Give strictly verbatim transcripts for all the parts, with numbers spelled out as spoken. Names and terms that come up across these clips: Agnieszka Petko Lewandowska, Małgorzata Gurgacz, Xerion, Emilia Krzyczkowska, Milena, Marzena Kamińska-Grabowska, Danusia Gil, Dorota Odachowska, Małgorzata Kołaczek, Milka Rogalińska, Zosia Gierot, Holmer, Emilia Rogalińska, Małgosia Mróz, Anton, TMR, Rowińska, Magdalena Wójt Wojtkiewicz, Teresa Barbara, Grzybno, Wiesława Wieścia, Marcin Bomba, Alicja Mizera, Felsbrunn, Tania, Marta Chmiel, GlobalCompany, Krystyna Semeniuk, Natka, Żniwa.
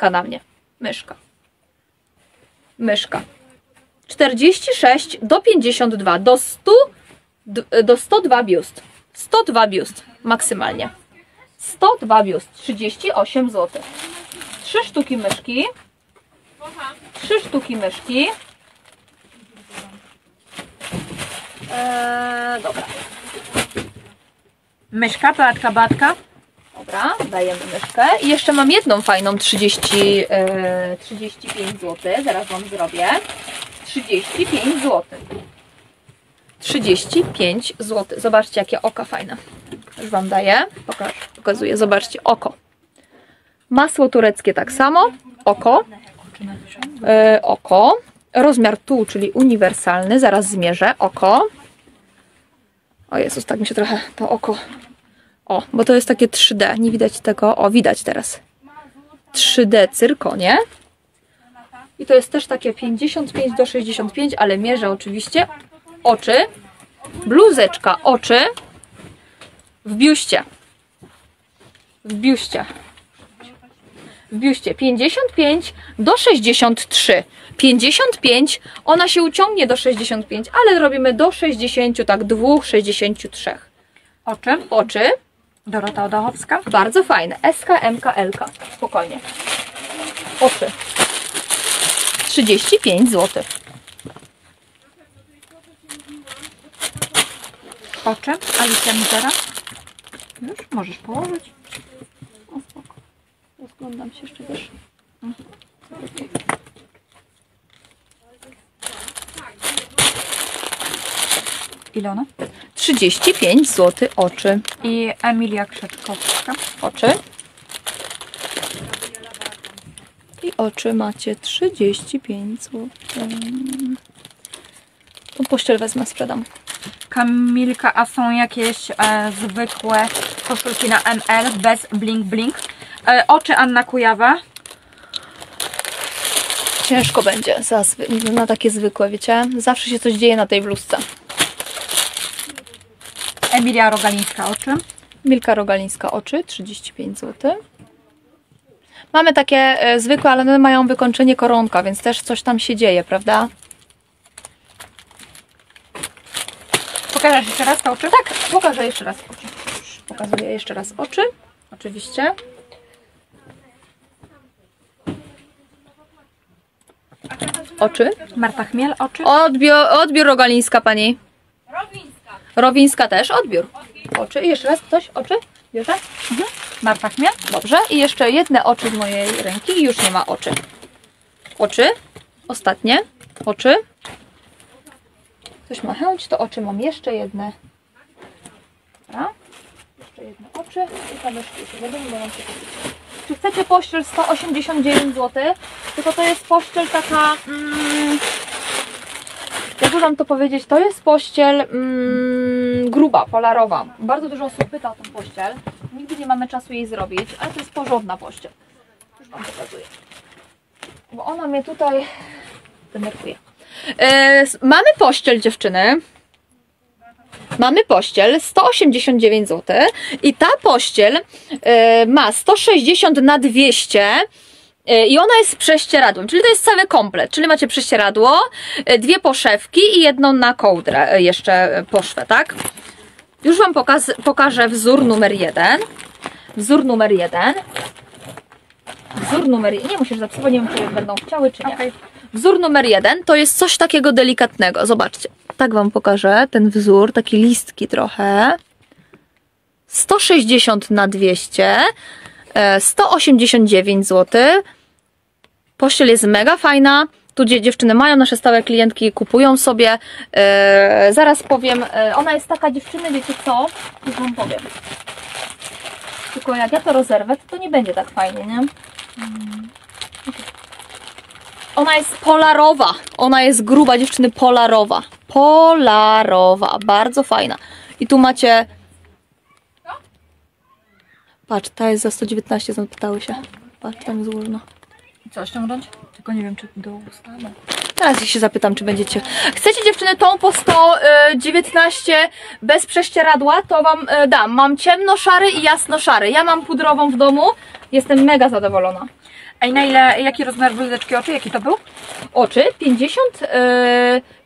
czeka na mnie. Myszka. Myszka. czterdzieści sześć do pięćdziesięciu dwóch. Do stu, do stu dwóch biust. stu dwóch biust maksymalnie. stu dwóch biust. trzydzieści osiem złotych. trzy sztuki myszki. trzy sztuki myszki. Eee, dobra. Myszka, pałatka, batka. Dobra, dajemy myszkę. I jeszcze mam jedną fajną trzydzieści, e, trzydzieści pięć złotych. Zaraz wam zrobię. trzydzieści pięć złotych. trzydzieści pięć złotych. Zobaczcie, jakie oka fajne. Już wam daję. Pokaż, pokazuję. Zobaczcie, oko. Masło tureckie tak samo. Oko. E, oko. Rozmiar tuł, czyli uniwersalny. Zaraz zmierzę. Oko. O Jezus, tak mi się trochę to oko... O, bo to jest takie trzy D. Nie widać tego. O, widać teraz. trzy D cyrkonie. I to jest też takie pięćdziesiąt pięć do sześćdziesięciu pięciu, ale mierzę oczywiście. Oczy. Bluzeczka oczy. W biuście. W biuście. W biuście pięćdziesiąt pięć do sześćdziesięciu trzech. pięćdziesiąt pięć, ona się uciągnie do sześćdziesięciu pięciu, ale robimy do sześćdziesięciu, tak dwóch sześćdziesięciu trzech. Oczy. Oczy. Dorota Odachowska. Bardzo fajne. S K M K L K. Spokojnie. Oczy. trzydzieści pięć złotych. Oczy. Alicja Mizera. Już możesz położyć. O, spoko. Rozglądam się jeszcze też. Mhm. Ile ona? trzydzieści pięć złotych oczy. I Emilia Krzyczkowska. Oczy. I oczy macie trzydzieści pięć złotych. Tą pościel wezmę, sprzedam. Kamilka, a są jakieś e, zwykłe koszulki na M L bez bling bling? E, oczy Anna Kujawa. Ciężko będzie za, na takie zwykłe, wiecie? Zawsze się coś dzieje na tej bluzce. Emilia Rogalińska oczy. Milka Rogalińska oczy, trzydzieści pięć złotych. Mamy takie e, zwykłe, ale one mają wykończenie koronka, więc też coś tam się dzieje, prawda? Pokażesz jeszcze raz te oczy? Tak, pokażę jeszcze raz oczy. Pokazuję jeszcze raz oczy, oczywiście. Oczy. Marta Chmiel oczy. Odbiór, odbiór Rogalińska pani. Rowińska też, odbiór. Oczy. I jeszcze raz ktoś oczy bierze. Mhm. Marta Chmiel. Dobrze. I jeszcze jedne oczy z mojej ręki i już nie ma oczy. Oczy. Ostatnie. Oczy. Ktoś ma chęć, to oczy mam jeszcze jedne. Dobra. Jeszcze jedne oczy. I tam jeszcze czy chcecie pościel sto osiemdziesiąt dziewięć złotych? Tylko to jest pościel taka... Mm, jakby wam to powiedzieć, to jest pościel mm, gruba, polarowa. Bardzo dużo osób pyta o tą pościel. Nigdy nie mamy czasu jej zrobić, ale to jest porządna pościel. Już wam pokazuję. Bo ona mnie tutaj denerwuje. E, mamy pościel, dziewczyny. Mamy pościel sto osiemdziesiąt dziewięć złotych i ta pościel e, ma sto sześćdziesiąt na dwieście. I ona jest z prześcieradłem, czyli to jest cały komplet, czyli macie prześcieradło, dwie poszewki i jedną na kołdrę jeszcze poszwę, tak? Już wam pokaz, pokażę wzór numer jeden. Wzór numer jeden. Wzór numer jeden. Nie musisz zapisywać, nie wiem, czy będą chciały, czy nie. Okay. Wzór numer jeden to jest coś takiego delikatnego. Zobaczcie, tak wam pokażę ten wzór, taki listki trochę. sto sześćdziesiąt na dwieście. sto osiemdziesiąt dziewięć złotych. Pościel jest mega fajna. Tu dziewczyny mają, nasze stałe klientki kupują sobie. Eee, zaraz powiem, e, ona jest taka, dziewczyny, wiecie co? Już wam powiem. Tylko jak ja to rozerwę, to, to nie będzie tak fajnie, nie? Hmm. Okay. Ona jest polarowa. Ona jest gruba, dziewczyny, polarowa. Polarowa. Bardzo fajna. I tu macie... Patrz, ta jest za sto dziewiętnaście, zapytały się. Patrz, tam jest górno. I co, ściągnąć? Tylko nie wiem, czy do ustawy. Teraz ich się zapytam, czy będziecie... Chcecie, dziewczyny, tą po sto dziewiętnaście bez prześcieradła? To wam dam. Mam ciemno-szary i jasno-szary. Ja mam pudrową w domu. Jestem mega zadowolona. A i na ile, jaki rozmiar bluzeczki oczy? Jaki to był? Oczy pięćdziesiąt,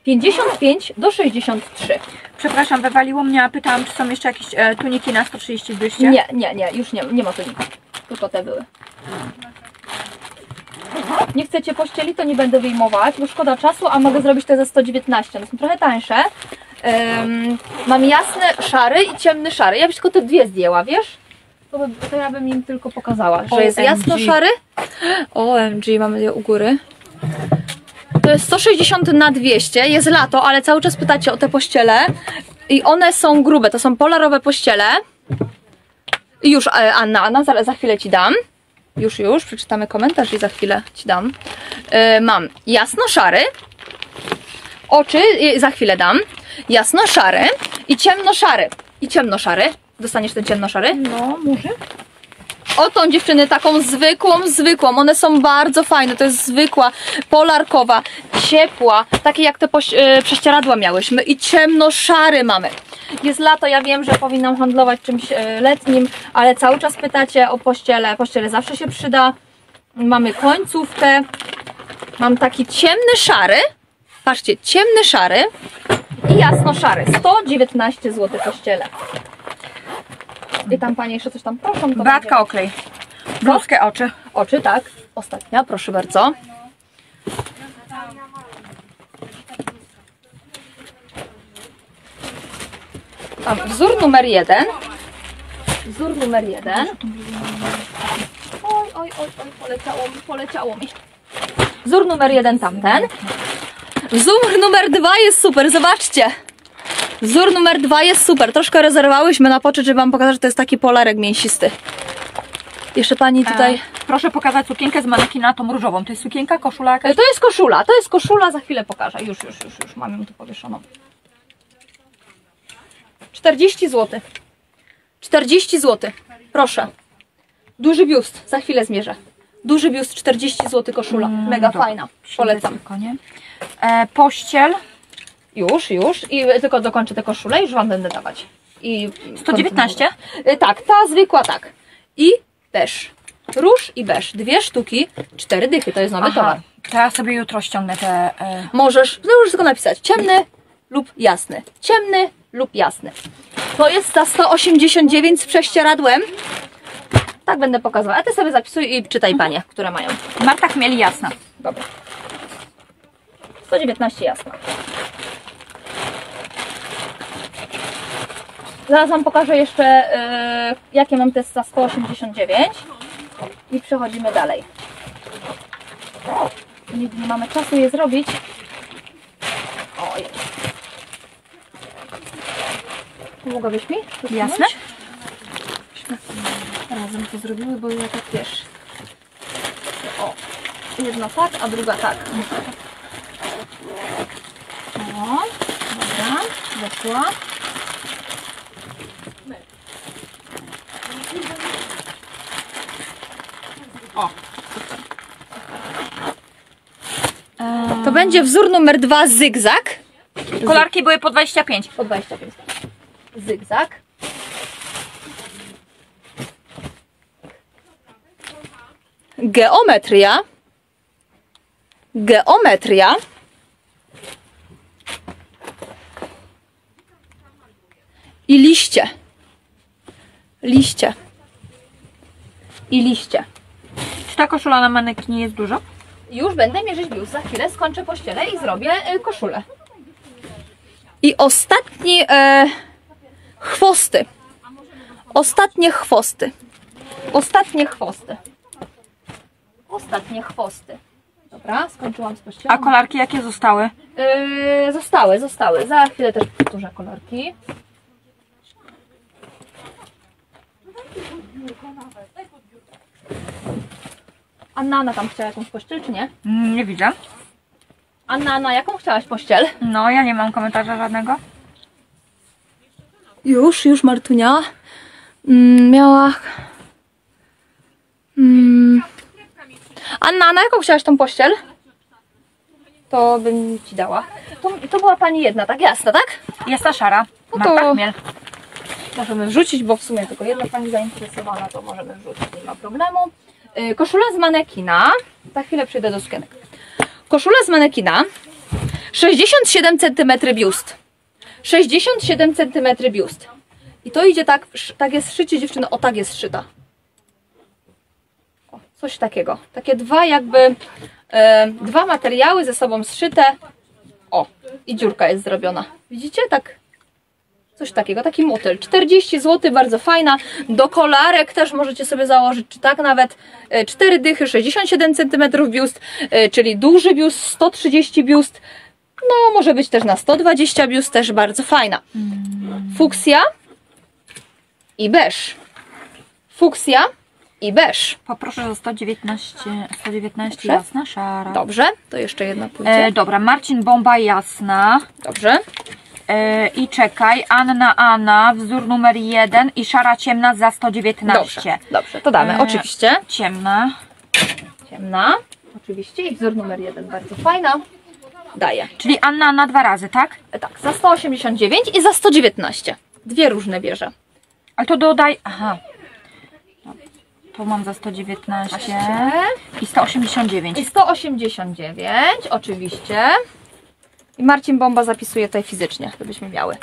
pięćdziesiąt pięć do sześćdziesiąt trzy. Przepraszam, wywaliło mnie, a pytałam, czy są jeszcze jakieś tuniki na sto trzydzieści dwieście? Nie, nie, nie, już nie, nie ma tuników. Tylko te były. Nie chcecie pościeli, to nie będę wyjmować, bo szkoda czasu, a mogę zrobić te za sto dziewiętnaście. One są trochę tańsze. Um, mam jasny szary i ciemny szary. Ja byś tylko te dwie zdjęła, wiesz? To, by, to ja bym im tylko pokazała, że jest jasno szary. O M G, mamy je u góry. To jest sto sześćdziesiąt na dwieście, jest lato, ale cały czas pytacie o te pościele. I one są grube, to są polarowe pościele. I już Anna, Anna, za, za chwilę Ci dam. Już, już, przeczytamy komentarz i za chwilę Ci dam. Yy, mam jasno-szary. Oczy, yy, za chwilę dam. Jasno-szary i ciemno-szary. I ciemno-szary. Dostaniesz ten ciemno-szary? No, może. O tą dziewczyny, taką zwykłą, zwykłą. One są bardzo fajne. To jest zwykła, polarkowa, ciepła. Takie jak te yy, prześcieradła miałyśmy. I ciemno-szary mamy. Jest lato, ja wiem, że powinnam handlować czymś letnim, ale cały czas pytacie o pościele. Pościele zawsze się przyda. Mamy końcówkę. Mam taki ciemny szary. Patrzcie, ciemny szary i jasno szary. sto dziewiętnaście złotych pościele. I tam Panie jeszcze coś tam proszą. To Bratka oklej. Bluzkę oczy. Oczy, tak. Ostatnia, proszę bardzo. A, wzór numer jeden. Wzór numer jeden. Oj, oj, oj, oj, poleciało mi, poleciało mi. Wzór numer jeden tamten. Wzór numer dwa jest super, zobaczcie. Wzór numer dwa jest super. Troszkę rezerwałyśmy na poczet, żeby Wam pokazać, że to jest taki polarek mięsisty. Jeszcze Pani tutaj... E, proszę pokazać sukienkę z manekina, tą różową. To jest sukienka, koszula jakaś? E, to jest koszula, to jest koszula. Za chwilę pokażę. Już, już, już, już. Mam ją tu powieszoną. czterdzieści złotych. czterdzieści złotych. Proszę. Duży biust. Za chwilę zmierzę. Duży biust, czterdzieści złotych koszula. Mega mm, fajna. Polecam. E, pościel. Już, już. I tylko dokończę tę koszulę i już Wam będę dawać. I sto dziewiętnaście? E, tak, ta zwykła tak. I beż. Róż i beż. Dwie sztuki, cztery dychy. To jest nowy Aha, towar. To ja sobie jutro ściągnę te... E... Możesz, no już tylko napisać. Ciemny lub jasny. Ciemny lub jasny. To jest za sto osiemdziesiąt dziewięć z prześcieradłem. Tak będę pokazywała. A Ty sobie zapisuj i czytaj Panie, które mają. Marta Chmiel jasna. Dobra. sto dziewiętnaście jasna. Zaraz Wam pokażę jeszcze yy, jakie mam te za sto osiemdziesiąt dziewięć. I przechodzimy dalej. Nigdy nie mamy czasu je zrobić. Oj. Mogłabyś mi? Jasne. Razem to zrobiły, bo ja tak wiesz. O, jedna tak, a druga tak. O, dobra, weszła. O, super. To będzie wzór numer dwa, zygzak. Kolarki były po dwadzieścia pięć. Po dwadzieścia pięć. Zygzak. Geometria. Geometria. I liście. Liście. I liście. Czy ta koszula na manekinie jest dużo? Już będę mierzyć biust. Za chwilę skończę pościelę i zrobię koszulę. I ostatni... E... Chwosty. Ostatnie chwosty. Ostatnie chwosty. Ostatnie chwosty. Dobra, skończyłam z pościelą. A kolarki jakie zostały? Yy, zostały, zostały. Za chwilę też powtórzę kolarki. Anna, Anna tam chciała jakąś pościel, czy nie? Nie widzę. Anna, Anna, jaką chciałaś pościel? No, ja nie mam komentarza żadnego. Już, już Martunia mm, miała... Mm. Anna, na jaką chciałaś tą pościel? To bym Ci dała. To, to była Pani jedna, tak? Jasna, tak? Jasna, szara. No to Marta Chmiel. Możemy wrzucić, bo w sumie tylko jedna Pani zainteresowana, to możemy wrzucić, nie ma problemu. Koszula z manekina. Za chwilę przyjdę do sukienek. Koszula z manekina. sześćdziesiąt siedem centymetrów biust. sześćdziesiąt siedem centymetrów biust. I to idzie tak, tak jest szycie dziewczyny, o tak jest szyta. O, coś takiego. Takie dwa jakby, y, dwa materiały ze sobą zszyte. O, i dziurka jest zrobiona. Widzicie? Tak. Coś takiego, taki motyl. czterdzieści złotych, bardzo fajna. Do kolarek też możecie sobie założyć, czy tak nawet cztery dychy, sześćdziesiąt siedem centymetrów biust, czyli duży biust, sto trzydzieści biust. No, może być też na sto dwadzieścia biust, też bardzo fajna. Fuksja i beż. Fuksja i beż. Poproszę o sto dziewiętnaście, sto dziewiętnaście jasna, szara. Dobrze, to jeszcze jedna pójdzie. E, dobra, Marcin Bomba jasna. Dobrze. I czekaj, Anna, Anna, wzór numer jeden i szara ciemna za sto dziewiętnaście. Dobrze, dobrze, to damy, oczywiście. Ciemna. Ciemna, oczywiście, i wzór numer jeden, bardzo fajna. Daję. Czyli Anna, Anna dwa razy, tak? Tak, za sto osiemdziesiąt dziewięć i za sto dziewiętnaście. Dwie różne wieże. Ale to dodaj, aha. Tu mam za sto dziewiętnaście. I sto osiemdziesiąt dziewięć. I sto osiemdziesiąt dziewięć, oczywiście. I Marcin Bomba zapisuje tutaj fizycznie, gdybyśmy miały.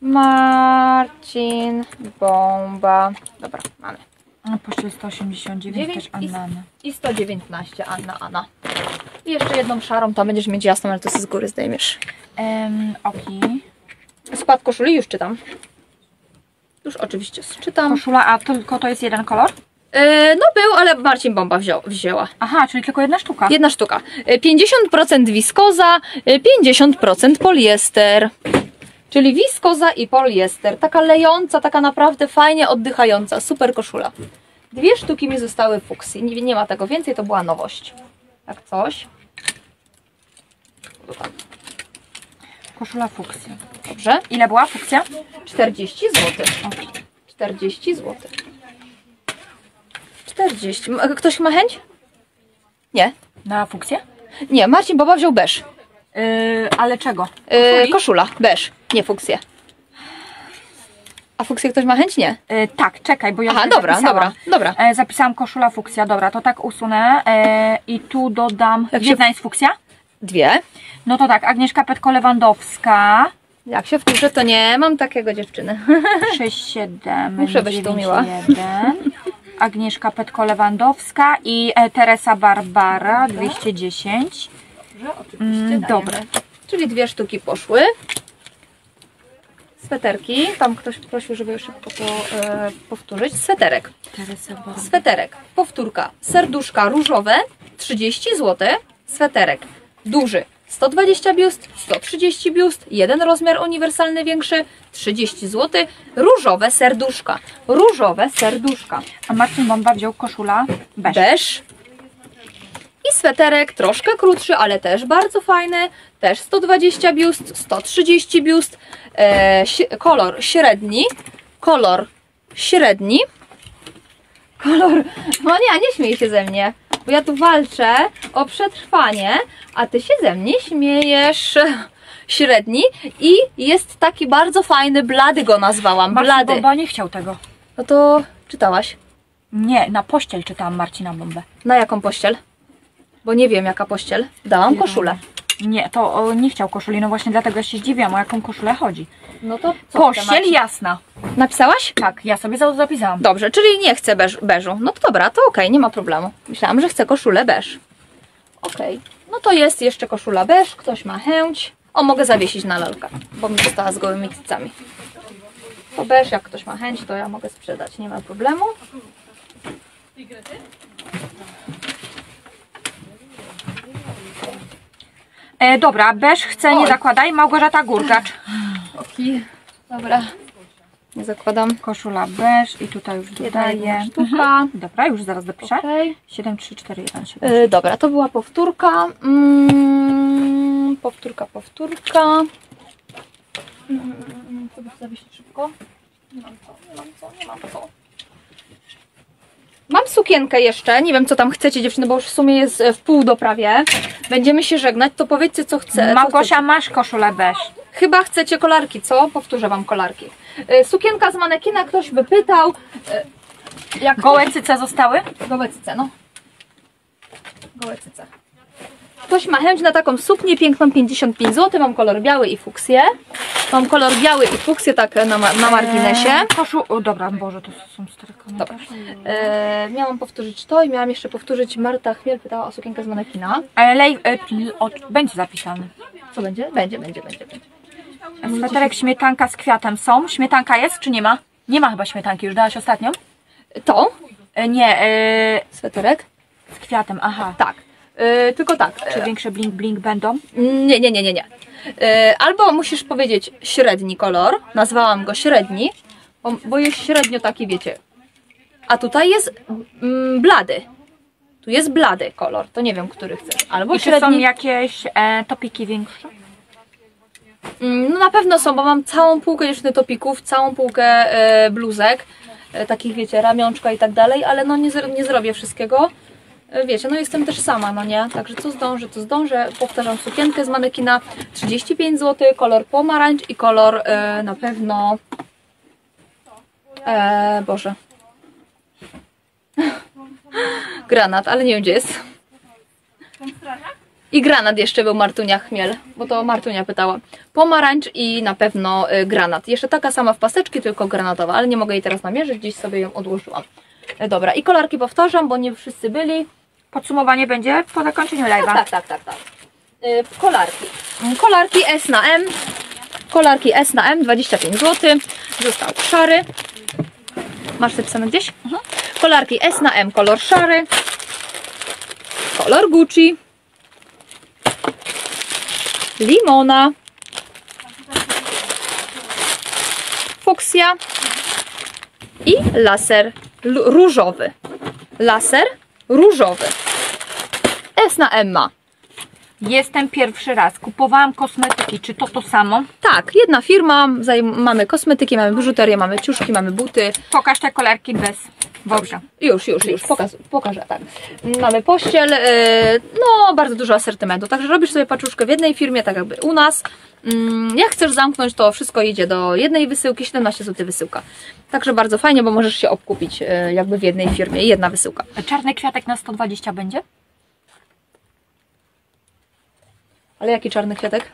Marcin Bomba. Dobra, mamy. No, pośle sto osiemdziesiąt dziewięć też Anna, Anna. I sto dziewiętnaście Anna, Anna. I jeszcze jedną szarą, tam będziesz mieć jasną, ale to z góry zdejmiesz. Um, Oki. Okay. Skład koszuli już czytam. Już oczywiście czytam. Koszula, a tylko to jest jeden kolor? No był, ale Marcin Bomba wziął, wzięła. Aha, czyli tylko jedna sztuka. Jedna sztuka. pięćdziesiąt procent wiskoza, pięćdziesiąt procent poliester. Czyli wiskoza i poliester. Taka lejąca, taka naprawdę fajnie oddychająca. Super koszula. Dwie sztuki mi zostały fuksji. Nie, nie ma tego więcej, to była nowość. Tak coś. Koszula fuksji. Dobrze. Ile była fuksja? czterdzieści złotych. czterdzieści złotych. czterdzieści. Ktoś ma chęć? Nie. Na fuksję? Nie, Marcin Bomba wziął beż. Yy, ale czego? Yy, koszula, beż, nie fuksję. A fuksję ktoś ma chęć? Nie. Yy, tak, czekaj, bo ja Aha, dobra, zapisałam. dobra, dobra. E, zapisałam koszula, fuksja, dobra, to tak usunę e, i tu dodam... Jak jedna się... jest fuksja? Dwie. No to tak, Agnieszka Petko Lewandowska. Jak się wkurzę, to nie mam takiego dziewczyny. sześć, siedem, muszę być tu miła. Agnieszka Petko Lewandowska i Teresa Barbara dwieście dziesięć. Dobrze, oczywiście. Dobra. Czyli dwie sztuki poszły. Sweterki. Tam ktoś prosił, żeby szybko to e, powtórzyć. Sweterek. Sweterek. Powtórka. Serduszka różowe trzydzieści złotych. Sweterek duży sto dwadzieścia biust, sto trzydzieści biust, jeden rozmiar uniwersalny większy, trzydzieści złotych, różowe serduszka, różowe serduszka. A Marcin Bomba wziął koszula beż. beż. I sweterek troszkę krótszy, ale też bardzo fajny, też sto dwadzieścia biust, sto trzydzieści biust, e, kolor średni, kolor średni, kolor, no nie, nie śmiej się ze mnie. Bo ja tu walczę o przetrwanie, a ty się ze mnie śmiejesz. Średni. I jest taki bardzo fajny, blady go nazwałam. Marcin blady. Bomba nie chciał tego. No to czytałaś? Nie, na pościel czytałam Marcina Bombę. Na jaką pościel? Bo nie wiem jaka pościel. Dałam nie koszulę. Nie, to o, nie chciał koszuli, no właśnie dlatego ja się zdziwiam, o jaką koszulę chodzi. No to co pościel jasna. Napisałaś? Tak, ja sobie zapisałam. Dobrze, czyli nie chcę beż, beżu. No to dobra, to okej, okay, nie ma problemu. Myślałam, że chcę koszulę beż. Okej, okay. No to jest jeszcze koszula beż, ktoś ma chęć. O, mogę zawiesić na lalkę, bo mi została z gołymi kicami. To beż, jak ktoś ma chęć, to ja mogę sprzedać, nie ma problemu. E, dobra, beż chcę, nie zakładaj. Małgorzata Gurgacz. Okay. Dobra. Nie zakładam. Koszula beż i tutaj już dodaję. Mhm. Dobra, już zaraz dopiszę. Okay. siedem, trzy, cztery, jeden, siedem. Yy, dobra, to była powtórka. Mm, powtórka, powtórka. Mm, to zawiesić szybko. Nie mam co, nie mam co, nie mam co. Mam sukienkę jeszcze, nie wiem co tam chcecie dziewczyny, bo już w sumie jest w pół do prawie. Będziemy się żegnać, to powiedzcie co chcecie. Małgosia, masz koszulę beż. Chyba chcecie kolarki, co? Powtórzę wam kolarki. Sukienka z manekina, ktoś by pytał. Jak gołe cyce zostały? Gołe cyce, no. Gołe cyce. Ktoś ma chęć na taką suknię piękną, pięćdziesiąt pięć złotych, mam kolor biały i fuksję. Mam kolor biały i fuksję, tak na, ma na marginesie. Eee, koszu... O, dobra, Boże, to są strykomy. Dobra. Eee, miałam powtórzyć to i miałam jeszcze powtórzyć, Marta Chmiel pytała o sukienkę z manekina. Ale e, będzie zapisany. Co będzie? Będzie, będzie, będzie. będzie. Sweterek, śmietanka z kwiatem są. Śmietanka jest czy nie ma? Nie ma chyba śmietanki, już dałaś ostatnią? To? E, nie, e, sweterek? Z kwiatem, aha. Tak. Yy, tylko tak. Czy większe blink blink będą? Nie, nie, nie, nie, nie. Yy, albo musisz powiedzieć średni kolor, nazwałam go średni, bo, bo jest średnio taki, wiecie. A tutaj jest mm, blady. Tu jest blady kolor, to nie wiem, który chcesz. Albo i średni... Czy są jakieś e, topiki większe? Yy, no na pewno są, bo mam całą półkę jeszcze topików, całą półkę e, bluzek, e, takich, wiecie, ramionczka i tak dalej, ale no nie, nie zrobię wszystkiego. Wiecie, no jestem też sama, no nie? Także co zdążę, to zdążę. Powtarzam, sukienkę z manekina trzydzieści pięć złotych, kolor pomarańcz i kolor e, na pewno... E, Boże. Granat, ale nie wiem, gdzie jest. I granat jeszcze był, Martunia Chmiel, bo to Martunia pytała. Pomarańcz i na pewno e, granat. Jeszcze taka sama w paseczki, tylko granatowa, ale nie mogę jej teraz namierzyć, gdzieś sobie ją odłożyłam. Dobra, i kolorki powtarzam, bo nie wszyscy byli. Podsumowanie będzie po zakończeniu live'a. Tak, tak, tak, tak. Yy, kolarki. Kolarki S na M. Kolarki S na M, dwadzieścia pięć złotych. Został szary. Masz zapisane gdzieś? Mhm. Kolarki S na M, kolor szary. Kolor Gucci. Limona. Fuksja. I laser. L różowy. Laser różowy. S na M ma. Jestem pierwszy raz. Kupowałam kosmetyki. Czy to to samo? Tak. Jedna firma. Mamy kosmetyki, mamy biżuterię, mamy ciuszki, mamy buty. Pokaż te kolorki bez worka. Już, już, już. Pokaż, pokażę. Tak. Mamy pościel. Yy, no, bardzo dużo asortymentu. Także robisz sobie paczuszkę w jednej firmie, tak jakby u nas. Jak chcesz zamknąć, to wszystko idzie do jednej wysyłki, siedemnaście złotych wysyłka. Także bardzo fajnie, bo możesz się obkupić jakby w jednej firmie, jedna wysyłka. Czarny kwiatek na sto dwadzieścia będzie? Ale jaki czarny kwiatek?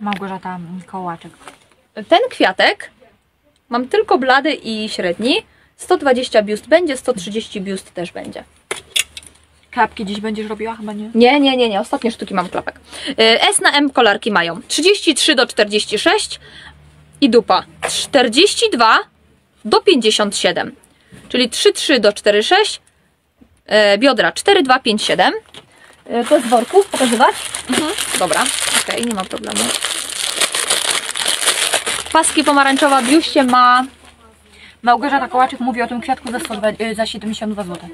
Małgorzata Kołaczek. Ten kwiatek, mam tylko blady i średni, sto dwadzieścia biust będzie, sto trzydzieści biust też będzie. Klapki dziś będziesz robiła? Chyba nie? Nie, nie, nie, nie. Ostatnie sztuki mam klapek. S na M kolarki mają trzydzieści trzy do czterdziestu sześciu i dupa czterdzieści dwa do pięćdziesięciu siedmiu. Czyli trzydzieści trzy do czterdziestu sześciu, biodra cztery dwa pięć siedem. To z worków pokazywać? Mhm. Dobra, okej, okay, nie ma problemu. Paski pomarańczowa w biuście ma... Małgorzata Kołaczek mówi o tym kwiatku za, za siedemdziesiąt dwa złote.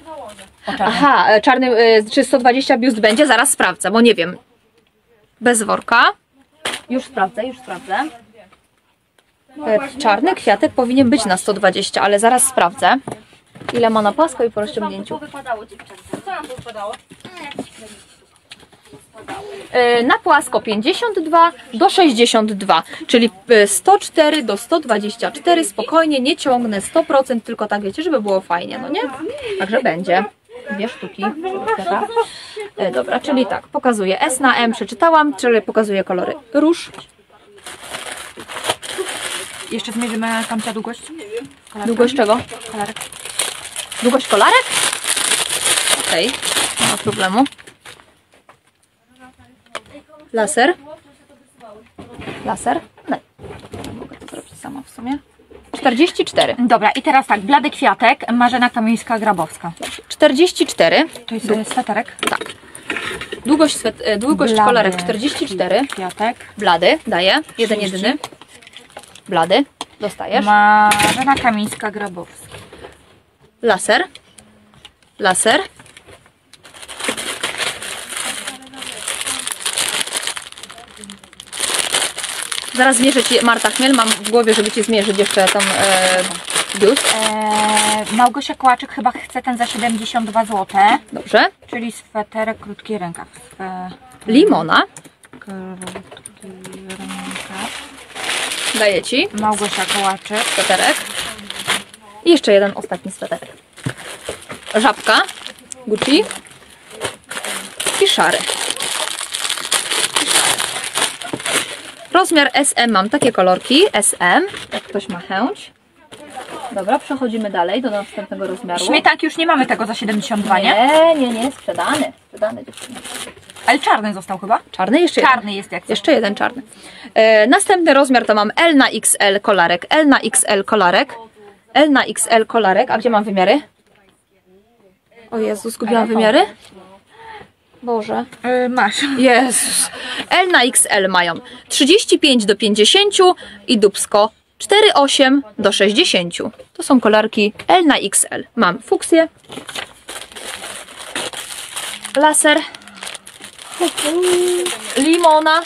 Aha, czarny, czy sto dwadzieścia biust będzie? Zaraz sprawdzę, bo nie wiem. Bez worka. Już sprawdzę, już sprawdzę. Czarny kwiatek powinien być na sto dwadzieścia, ale zaraz sprawdzę. Ile ma na pasku i po rozciągnięciu. Co nam powypadało? Na płasko pięćdziesiąt dwa do sześćdziesięciu dwóch, czyli sto cztery do stu dwudziestu czterech, spokojnie, nie ciągnę sto procent, tylko tak, wiecie, żeby było fajnie, no nie? Także będzie. Dwie sztuki. Dobra, czyli tak, pokazuję S na M, przeczytałam, czyli pokazuję kolory róż. Jeszcze zmierzymy tamta długość. Kolarka. Długość czego? Kolarek. Długość kolarek? Okej, okay. Nie ma problemu. Laser. Laser? No. Mogę to zrobić sama w sumie. czterdzieści cztery. Dobra, i teraz tak, blady kwiatek, Marzena Kamińska-Grabowska. czterdzieści cztery. To jest Dług... sweterek? Tak. Długość, swet... Długość kolarek czterdzieści cztery. Kwiatek. Blady, daję. Jeden jedyny. Blady, dostajesz. Marzena Kamińska-Grabowska. Laser. Laser. Zaraz zmierzę Ci, Marta Chmiel, mam w głowie, żeby Ci zmierzyć jeszcze tam e, biust. E, Małgosia Kołaczek chyba chce ten za siedemdziesiąt dwa złote. Dobrze. Czyli sweterek, krótki rękaw. Swe... Limona. Krótki rękaw. Daję Ci. Małgosia Kołaczek. Sweterek. I jeszcze jeden ostatni sweterek. Żabka Gucci i szary. Rozmiar S M mam takie kolorki, S M, jak ktoś ma chęć. Dobra, przechodzimy dalej do następnego rozmiaru. Śmietanki już nie mamy tego za siedemdziesiąt dwa, nie? Nie, nie, nie, sprzedany, sprzedany dziewczyny. Ale czarny został chyba? Czarny jeszcze czarny jeden. Jest jak co? Jeszcze jeden czarny. E, następny rozmiar to mam L na X L kolarek, L na X L kolarek, L na X L kolarek. A gdzie mam wymiary? O Jezu, zgubiłam wymiary? Boże. Yy, masz. Jezus. L na X L mają trzydzieści pięć do pięćdziesięciu i dubsko czterdzieści osiem do sześćdziesięciu. To są kolarki L na X L. Mam fuksję, laser, limona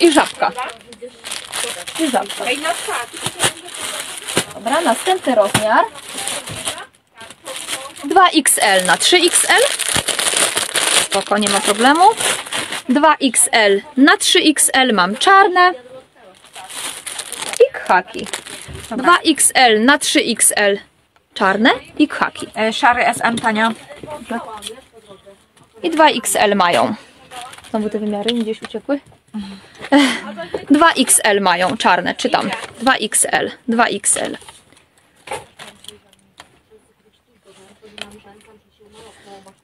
i żabka. I żabka. Dobra, następny rozmiar. dwa X L na trzy X L. Spoko, nie ma problemu. dwa X L na trzy X L mam czarne i khaki. dwa X L na trzy X L czarne i khaki. E, szary S M, Tania. I dwa X L mają. Znowu te wymiary gdzieś uciekły. dwa X L mają czarne, czytam. dwa X L, dwa X L.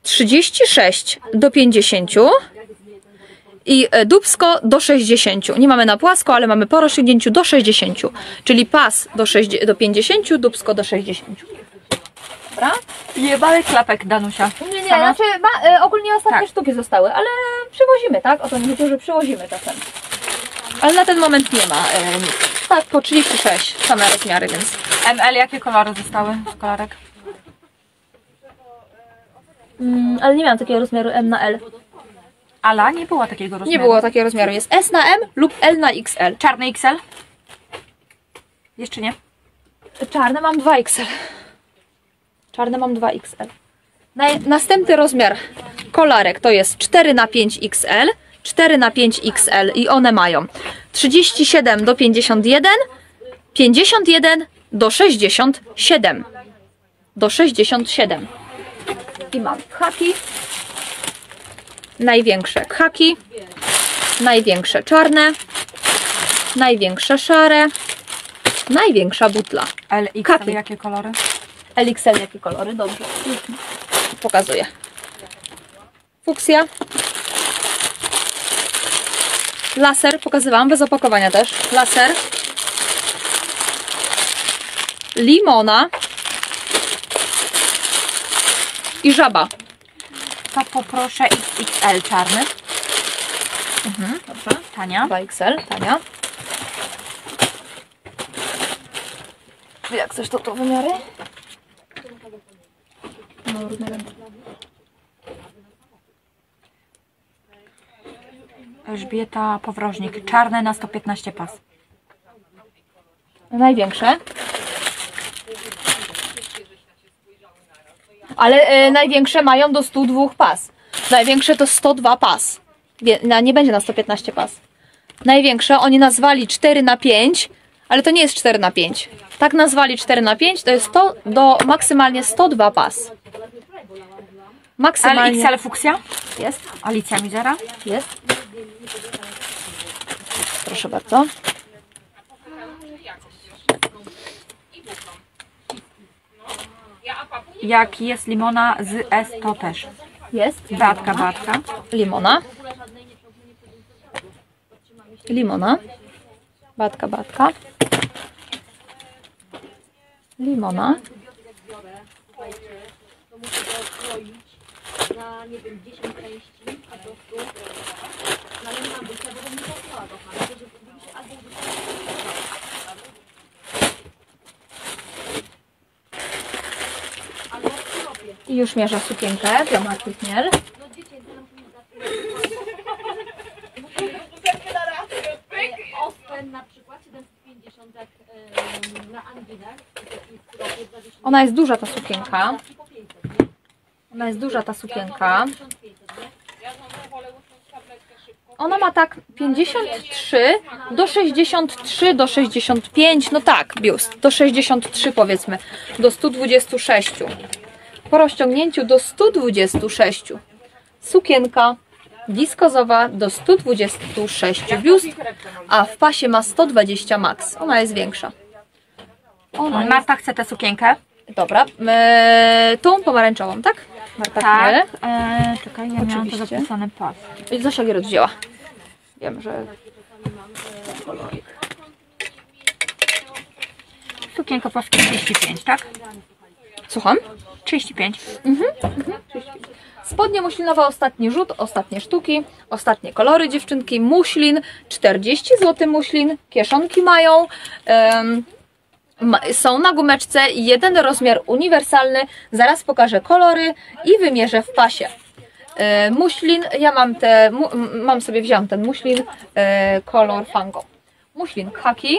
trzydzieści sześć do pięćdziesięciu i dubsko do sześćdziesięciu. Nie mamy na płasko, ale mamy po rozciągnięciu do sześćdziesięciu. Czyli pas do, sześć, do pięćdziesięciu, dubsko do sześćdziesięciu. Dobra? Jebałek klapek, Danusia. Nie, nie, Sama? Znaczy ma, y, ogólnie ostatnie tak. sztuki zostały, ale przywozimy, tak? O to nie chodzi, że przywozimy czasem. Ale na ten moment nie ma y, nic. Tak, po trzydzieści sześć same rozmiary, więc... M L, jakie kolory zostały z kolorek? Mm, ale nie miałam takiego rozmiaru M na L. Ala, nie było takiego rozmiaru. Nie było takiego rozmiaru. Jest S na M lub L na X L. Czarny X L? Jeszcze nie. Czarne mam dwa X L. Czarne mam dwa X L. Następny rozmiar kolarek to jest cztery na pięć X L. cztery na pięć X L i one mają trzydzieści siedem do pięćdziesięciu jeden, pięćdziesiąt jeden do sześćdziesiąt siedem. Do sześćdziesiąt siedem. I mam khaki, największe khaki, największe czarne, największe szare, największa butla. L X L jakie kolory? L X L jakie kolory, dobrze. Pokazuję. Fuksja, laser, pokazywałam bez opakowania też, laser, limona i żaba. To poproszę X X L czarny. Mhm, dobrze. Tania. dwa X L, Tania. Jak chcesz to, to wymiary? No, Elżbieta Powrożnik. Czarne na sto piętnaście pas. Największe. Ale e, największe mają do stu dwóch pas. Największe to sto dwa pas. Wie, na, nie będzie na sto piętnaście pas. Największe oni nazwali cztery na pięć, ale to nie jest cztery na pięć. Tak nazwali cztery na pięć, to jest to do maksymalnie sto dwa pas. Maksymalnie. X L fuksja? Jest. Alicja Mizera? Jest. Proszę bardzo. Jak jest limona z S, to też. Jest. Batka, batka. Limona. Limona. Batka, batka. Limona. I już mierzę sukienkę dla Marty Chmiel. Ona jest duża ta sukienka. Ona jest duża ta sukienka. Ona ma tak pięćdziesiąt trzy do sześćdziesiąt trzy, do sześćdziesiąt pięć, no tak, biust, do sześćdziesiąt trzy powiedzmy, do stu dwudziestu sześciu. Po rozciągnięciu do stu dwudziestu sześciu. Sukienka wiskozowa do stu dwudziestu sześciu biust, a w pasie ma sto dwadzieścia max. Ona jest większa. Ona jest... Marta chce tę sukienkę. Dobra, eee, tą pomarańczową, tak? Marta Chmiel. Tak. Eee, czekaj, ja miałam to zapisane pas. Zosia Gierot wzięła. Wiem, że... Sukienka pas trzydzieści pięć, tak? Słucham? trzydzieści pięć. Mhm, mhm. trzydzieści pięć. Spodnie muślinowe, ostatni rzut, ostatnie sztuki, ostatnie kolory dziewczynki, muślin, czterdzieści złotych muślin, kieszonki mają, um, ma, są na gumeczce, jeden rozmiar uniwersalny, zaraz pokażę kolory i wymierzę w pasie. E, muślin, ja mam te, mu, mam sobie wziąłam ten muślin, e, kolor fango. Muślin khaki.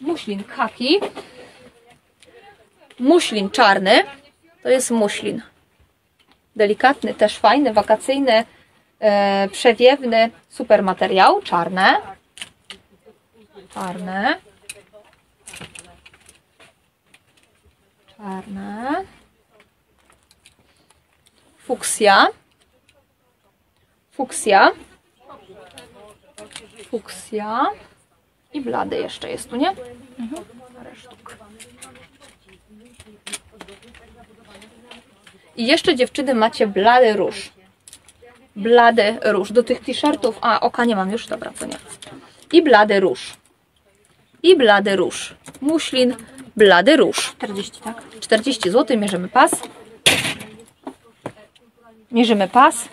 Muślin khaki. Muślin czarny, to jest muślin delikatny, też fajny, wakacyjny, e, przewiewny, super materiał, czarne, czarne, czarne, fuksja, fuksja, fuksja i blady jeszcze jest tu, nie? Mhm. I jeszcze dziewczyny macie blady róż. Blady róż. Do tych t-shirtów... A, oka nie mam już, dobra, to nie. I blady róż. I blady róż. Muślin, blady róż. czterdzieści, tak? czterdzieści złotych, mierzymy pas. Mierzymy pas.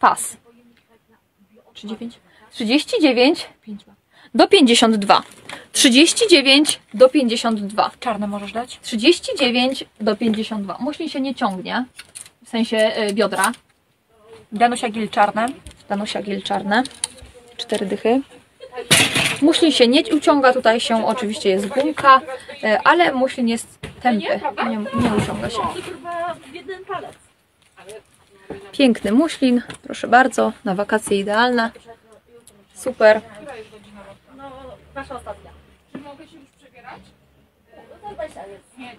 Pas. trzydzieści dziewięć. trzydzieści dziewięć. Do pięćdziesiąt dwa. trzydzieści dziewięć do pięćdziesiąt dwa. Czarne możesz dać? trzydzieści dziewięć do pięćdziesiąt dwa. Muślin się nie ciągnie, w sensie biodra. Danusia Gil czarne. Danusia Gil czarne. Cztery dychy. Muślin się nie uciąga, tutaj się oczywiście jest gumka, ale muślin jest tępy, nie, nie uciąga się. Piękny muślin, proszę bardzo, na wakacje idealne. Super. Nasza ostatnia. Czy mogę się już przebierać? Nie,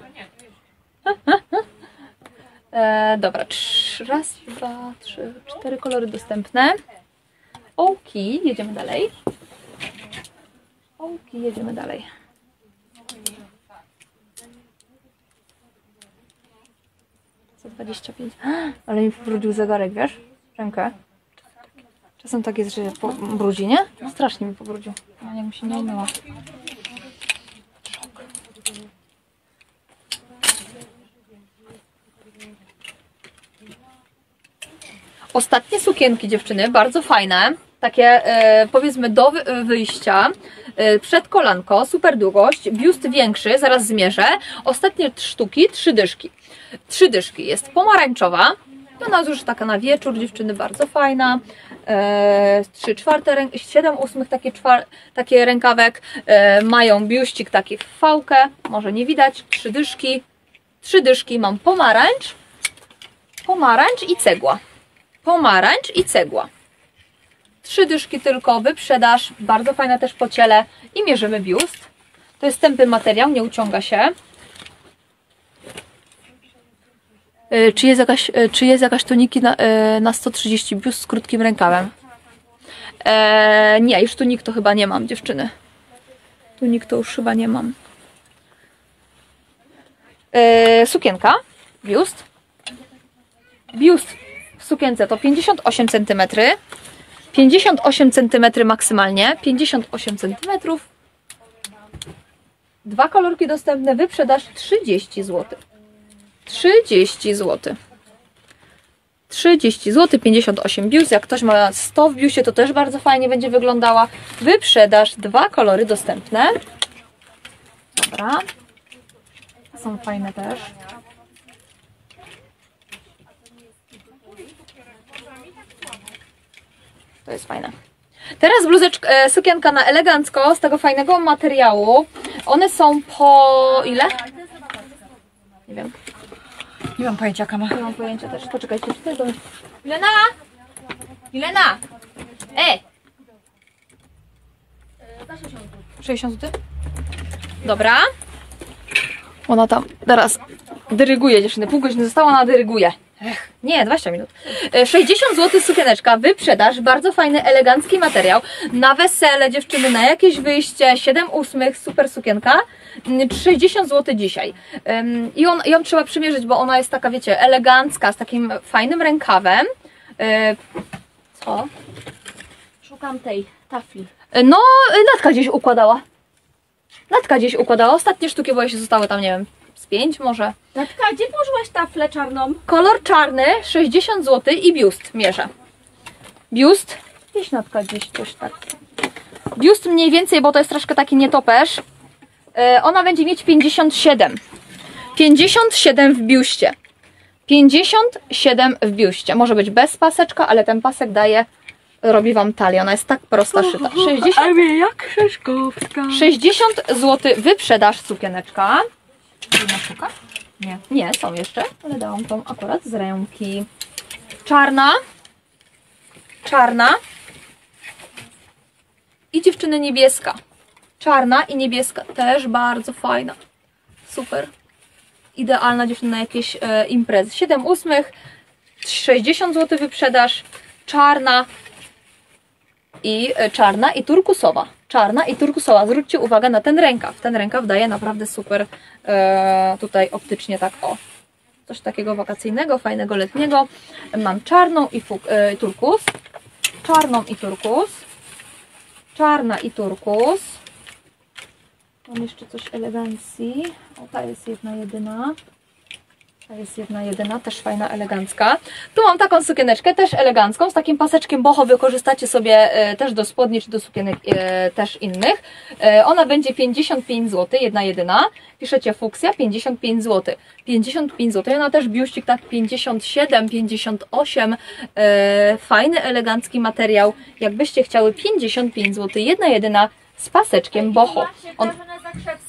to nie. e, dobra, trz, raz, dwa, trzy, cztery kolory dostępne. Ołki, jedziemy dalej. Ołki, jedziemy dalej. sto dwadzieścia pięć. Ale mi pobrudził zegarek, wiesz? Rękę. Czasem tak jest, że brudzi, nie? No strasznie mi pobrudził. A jak mi się nie umyła. Szok. Ostatnie sukienki dziewczyny, bardzo fajne. Takie e, powiedzmy do wyjścia. E, przedkolanko, super długość, biust większy, zaraz zmierzę. Ostatnie sztuki, trzy dyszki. Trzy dyszki, jest pomarańczowa. To nas już taka na wieczór, dziewczyny, bardzo fajna. Eee, trzy czwarte, siedem ósmych takie, takie rękawek. Eee, mają biuścik taki w fałkę, może nie widać. Trzy dyszki. Trzy dyszki, mam pomarańcz, pomarańcz i cegła. Pomarańcz i cegła. Trzy dyszki tylko, wyprzedaż. Bardzo fajna też po ciele. I mierzymy biust. To jest tępy materiał, nie uciąga się. Czy jest jakaś, czy jest jakaś toniki na, na sto trzydzieści biust z krótkim rękawem? Eee, nie, już tonik to chyba nie mam, dziewczyny. Tonik to już chyba nie mam. Eee, sukienka, biust. Biust w sukience to pięćdziesiąt osiem centymetrów. pięćdziesiąt osiem centymetrów maksymalnie. pięćdziesiąt osiem centymetrów. Dwa kolorki dostępne, wyprzedaż trzydzieści złotych. trzydzieści złotych. trzydzieści złotych, pięćdziesiąt osiem biust. Jak ktoś ma sto w biuście, to też bardzo fajnie będzie wyglądała. Wyprzedaż, dwa kolory dostępne. Dobra. Są fajne też. To jest fajne. Teraz bluzeczka, e, sukienka na elegancko z tego fajnego materiału. One są po ile? Nie wiem. Nie mam pojęcia, kama. Nie mam pojęcia też. Poczekajcie tutaj. Bo... Milena! Milena! Ej! Za sześćdziesiąt złotych. Dobra. Ona tam teraz dyryguje, dziewczyny. Pół godziny została, ona dyryguje. Ech, nie, dwadzieścia minut. sześćdziesiąt złotych sukieneczka, wyprzedaż, bardzo fajny, elegancki materiał. Na wesele, dziewczyny, na jakieś wyjście, siedem ósmych, super sukienka. sześćdziesiąt złotych dzisiaj. I on, ją trzeba przymierzyć, bo ona jest taka, wiecie, elegancka, z takim fajnym rękawem. Co? Szukam tej tafli. No, Natka gdzieś układała. Natka gdzieś układała. Ostatnie sztuki, bo się zostały tam, nie wiem, z pięć może. Natka, gdzie położyłaś taflę czarną? Kolor czarny, sześćdziesiąt złotych i biust mierzę. Biust. Gdzieś Natka gdzieś coś tak. Biust mniej więcej, bo to jest troszkę taki nietoperz. Yy, ona będzie mieć pięćdziesiąt siedem. pięćdziesiąt siedem w biuście. pięćdziesiąt siedem w biuście. Może być bez paseczka, ale ten pasek daje... Robi wam talię, ona jest tak prosta szyta. sześćdziesiąt... Emilia Krzyczkowska. sześćdziesiąt złotych wyprzedaż sukieneczka. Nie, nie, są jeszcze, ale dałam tą akurat z ręki. Czarna. Czarna. I dziewczyny niebieska. Czarna i niebieska. Też bardzo fajna. Super. Idealna dziewczyna na jakieś e, imprezy. siedem ósmych. sześćdziesiąt złotych wyprzedaż. Czarna. I czarna i turkusowa. Czarna i turkusowa. Zwróćcie uwagę na ten rękaw. Ten rękaw daje naprawdę super e, tutaj optycznie tak o. Coś takiego wakacyjnego, fajnego, letniego. Mam czarną i fuk, e, turkus. Czarną i turkus. Czarna i turkus. Mam jeszcze coś elegancji. O, ta jest jedna jedyna. To jest jedna jedyna, też fajna, elegancka. Tu mam taką sukieneczkę, też elegancką, z takim paseczkiem boho, wykorzystacie sobie e, też do spodni, czy do sukienek e, też innych. E, ona będzie pięćdziesiąt pięć złotych, jedna jedyna. Piszecie fuksja, pięćdziesiąt pięć złotych. pięćdziesiąt pięć złotych, ona też biuścik tak pięćdziesiąt siedem, pięćdziesiąt osiem. E, fajny, elegancki materiał. Jakbyście chciały pięćdziesiąt pięć złotych, jedna jedyna z paseczkiem boho. On,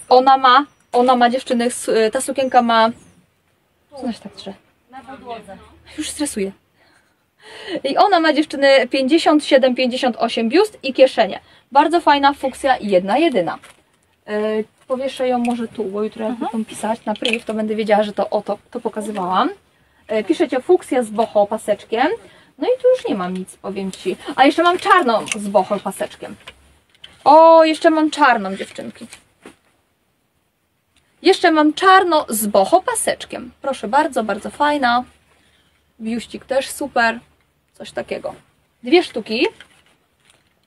ona ma, ona ma dziewczyny, ta sukienka ma... Co tak trze? Na podłodze. Już stresuję. I ona ma dziewczyny pięćdziesiąt siedem, pięćdziesiąt osiem biust i kieszenie. Bardzo fajna fuksja, jedna jedyna. Yy, powieszę ją może tu, bo jutro jak będę pisać na priv, to będę wiedziała, że to o to, to pokazywałam. Yy, piszecie fuksja z boho paseczkiem. No i tu już nie mam nic, powiem ci. A jeszcze mam czarną z boho paseczkiem. O, jeszcze mam czarną, dziewczynki. Jeszcze mam czarno z boho paseczkiem. Proszę bardzo, bardzo fajna. Biuścik też super. Coś takiego. Dwie sztuki.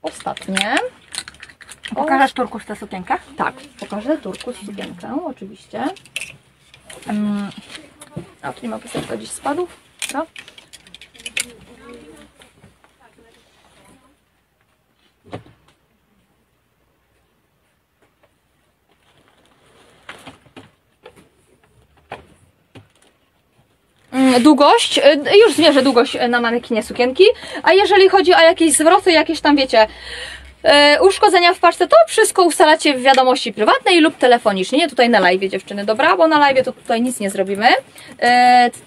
Ostatnie. Pokażesz turkus tę sukienkę? Tak, pokażę turkus sukienkę, oczywiście. Um, a tu nie ma paseczka, gdzieś spadł. No. Długość, już zmierzę długość na manekinie sukienki, a jeżeli chodzi o jakieś zwroty, jakieś tam wiecie uszkodzenia w paczce, to wszystko ustalacie w wiadomości prywatnej lub telefonicznie, nie tutaj na live, dziewczyny, dobra, bo na live to tutaj nic nie zrobimy.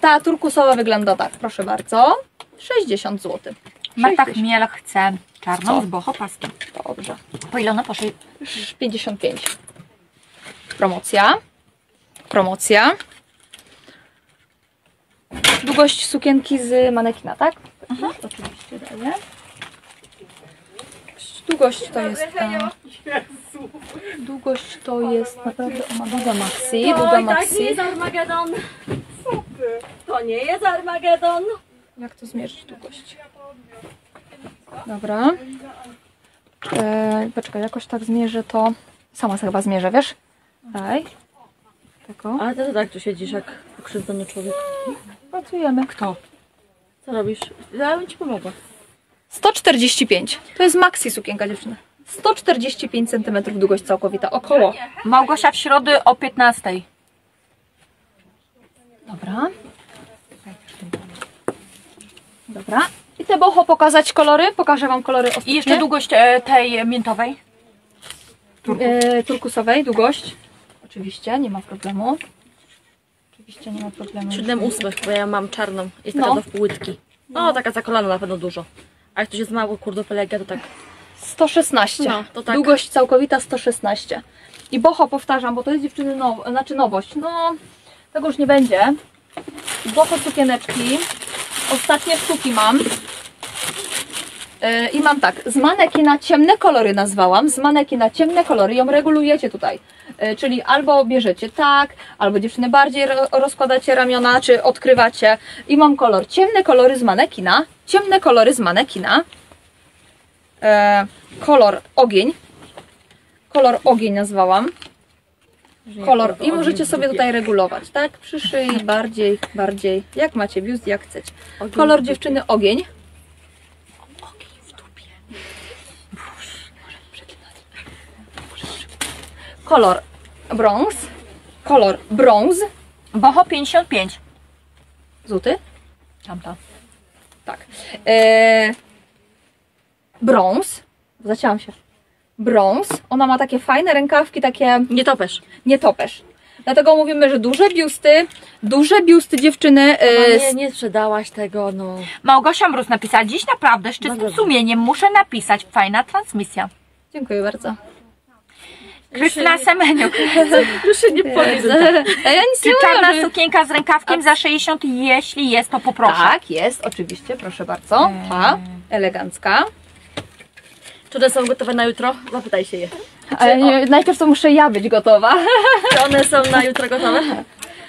Ta turkusowa wygląda tak, proszę bardzo, sześćdziesiąt złotych. Marta Chmiel chce czarną Co? z boho paskę. Dobrze. Po ile ona poszła? pięćdziesiąt pięć. Promocja. Promocja. Długość sukienki z manekina, tak? Aha. Oczywiście daję. Długość to jest... Ta... Długość to jest naprawdę Omega Maxi. Długa Maxi. To nie jest Armagedon. To nie jest Armagedon. Jak to zmierzyć długość? Dobra. Eee, poczekaj, jakoś tak zmierzę to... Sama sobie chyba zmierzę, wiesz? Daj. Tego. Ale ty to tak tu siedzisz jak pokrzywdzony człowiek. Pracujemy. Kto? Co robisz? Ja bym ci pomogła. sto czterdzieści pięć. To jest maxi sukienka, dziewczyny. sto czterdzieści pięć centymetrów długość całkowita. Około. Małgosia w środę o piętnastej. Dobra. Dobra. I te boho pokazać kolory. Pokażę wam kolory ostatnie. I jeszcze długość tej miętowej. Turku. E, turkusowej długość. Oczywiście, nie ma problemu. oczywiście nie ma problemu. siedem ósmych, bo ja mam czarną. Jest taka no. do wpółłytki. No, no, taka za kolano na pewno dużo. A jak ktoś jest mało kurdopelegia, to tak... sto szesnaście. No, to tak. Długość całkowita sto szesnaście. I boho powtarzam, bo to jest dziewczyny now... znaczy nowość. No, tego już nie będzie. Boho sukieneczki. Ostatnie sztuki mam. Yy, I mam tak, z maneki na ciemne kolory nazwałam, z maneki na ciemne kolory ją regulujecie tutaj. Yy, czyli albo bierzecie tak, albo dziewczyny bardziej ro rozkładacie ramiona, czy odkrywacie. I mam kolor ciemne kolory z manekina, ciemne kolory z manekina, yy, kolor ogień, kolor ogień nazwałam. Kolor i możecie sobie tutaj regulować, tak? Przy szyi, bardziej, bardziej, jak macie biust, jak chcecie. Kolor dziewczyny ogień. Kolor brąz, kolor brąz, boho pięćdziesiąt pięć. Złoty? Tamta. Tak. Eee, brąz, zacięłam się. Brąz, ona ma takie fajne rękawki, takie... Nie topesz. Nie topesz. Dlatego mówimy, że duże biusty, duże biusty dziewczyny... Yy... Nie, nie sprzedałaś tego, no... Małgosia Mróz napisała, dziś naprawdę z czystym sumieniem muszę napisać, fajna transmisja. Dziękuję bardzo. Krystyna Semeniuk. Już się nie powiem. Czy czarna sukienka z rękawkiem za sześćdziesiąt, jeśli jest, to poproszę. Tak, jest, oczywiście, proszę bardzo. Ta, elegancka. Czy one są gotowe na jutro? Zapytaj się je. Ale nie, najpierw to muszę ja być gotowa. Czy one są na jutro gotowe?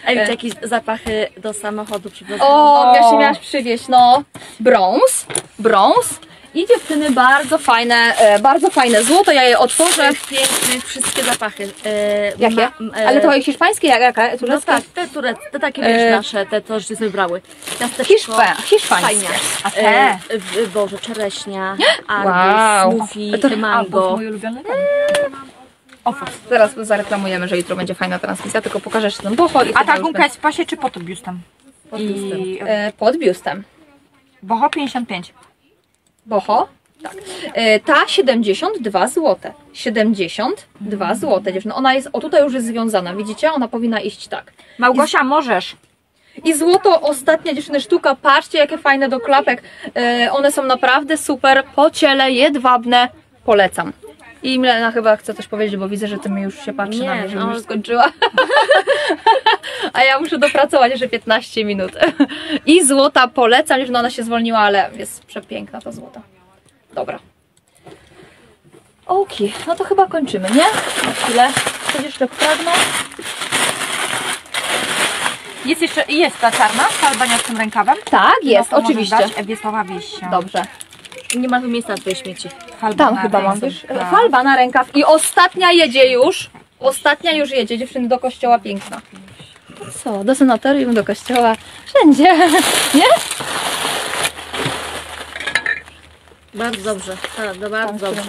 Ej, wiecie, jakieś zapachy do samochodu przywiozłam. O, ja się miałaś przywieźć, no. Brąz, brąz. I dziewczyny bardzo fajne, bardzo fajne złoto, ja je otworzę. Piękne, wszystkie zapachy. E, Jakie? Ma, e, Ale to hiszpańskie, jaka? Turecka? No tak, te tureckie, te takie e, wiesz, nasze, te to, żeśmy wybrały. Hiszpa, hiszpańskie. A te? E, e, Boże, czereśnia, wow. Smoothie, to, mango. To moje ulubione? E. O, zaraz zareklamujemy, że jutro będzie fajna transmisja, tylko pokażę jeszcze ten boho. A ta gumka jest w pasie czy pod biustem? Pod biustem. I... E, pod biustem. Boho pięćdziesiąt pięć. Boho? Tak. E, ta siedemdziesiąt dwa złote. siedemdziesiąt dwa złote, dziewczyny. Ona jest, o tutaj już jest związana, widzicie? Ona powinna iść tak. Małgosia, I, możesz. I złoto, ostatnia dziewczyny sztuka. Patrzcie, jakie fajne do klapek. E, one są naprawdę super. Po ciele, jedwabne. Polecam. I Milena chyba chce coś powiedzieć, bo widzę, że ty mi już się patrzy nie, na mnie, żebym no. już skończyła. A ja muszę dopracować jeszcze piętnaście minut. I złota polecam, już no ona się zwolniła, ale jest przepiękna ta złota. Dobra. Okej, okay. No to chyba kończymy, nie? Na chwilę. Coś jeszcze pragnę. Jest jeszcze, jest ta czarna z albaniackim rękawem? Tak, jest, no oczywiście. Wiesława Wieścia. Dobrze. Nie ma tu miejsca w tej śmieci. Falba tam chyba mam, wiesz? Falba na rękaw. I ostatnia jedzie już. Ostatnia już jedzie, dziewczyny, do kościoła piękna. No co, do sanatorium, do kościoła, wszędzie, nie? Bardzo dobrze, bardzo, bardzo dobrze.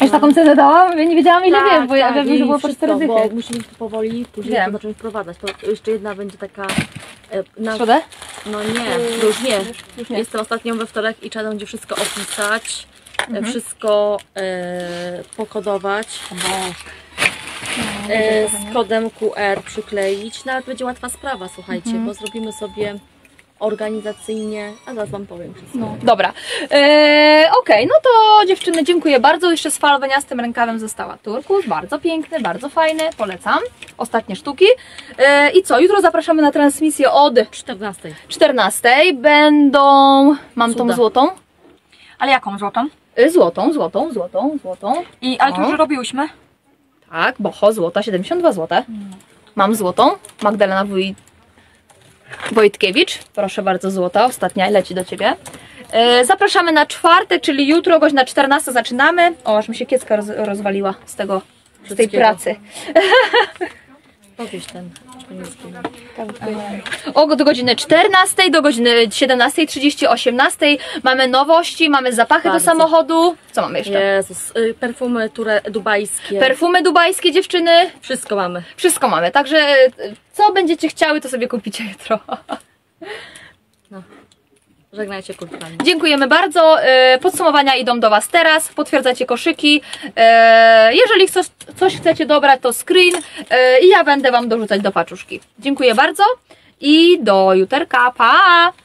Już taką cenę dałam, nie wiedziałam ile tak, wiem, bo tak, ja wiem, że było po cztery dychy. Bo musimy tu powoli, później wiem. zacząć wprowadzać. To jeszcze jedna będzie taka... Na... Środę? No nie, już nie. Już, już nie. Jestem ostatnią we wtorek i trzeba będzie wszystko opisać, mhm. wszystko e, pokodować. E, z kodem Q R przykleić. Nawet będzie łatwa sprawa, słuchajcie, mhm. bo zrobimy sobie organizacyjnie, a zaraz wam powiem wszystko. No. Dobra, eee, okej, okay, no to dziewczyny, dziękuję bardzo. Jeszcze z falbaniastym rękawem została turkus, bardzo piękny, bardzo fajny, polecam. Ostatnie sztuki. Eee, I co, jutro zapraszamy na transmisję od czternastej. czternastej. Będą, mam Cuda. tą złotą. Ale jaką złotą? Złotą, złotą, złotą, złotą. I, ale to już robiłyśmy? Tak, boho, złota, siedemdziesiąt dwa złote. Mm. Mam złotą, Magdalena Wójt Wojtkiewicz, proszę bardzo, złota, ostatnia leci do ciebie. Yy, zapraszamy na czwartek, czyli jutro, godzina czternasta zaczynamy. O, aż mi się kiecka roz, rozwaliła z tego, z tej pracy. Powiedz ten. O, do godziny czternastej, do godziny siedemnastej trzydzieści, osiemnastej mamy nowości, mamy zapachy bardzo. do samochodu. Co mamy jeszcze? Jezus, perfumy ture, dubajskie. Perfumy dubajskie, dziewczyny. Wszystko mamy. Wszystko mamy, także co będziecie chciały, to sobie kupicie jutro. No. Żegnajcie kulturalnie. Dziękujemy bardzo. Podsumowania idą do Was teraz. Potwierdzacie koszyki. Jeżeli coś chcecie dobrać, to screen. I ja będę Wam dorzucać do paczuszki. Dziękuję bardzo. I do juterka. Pa!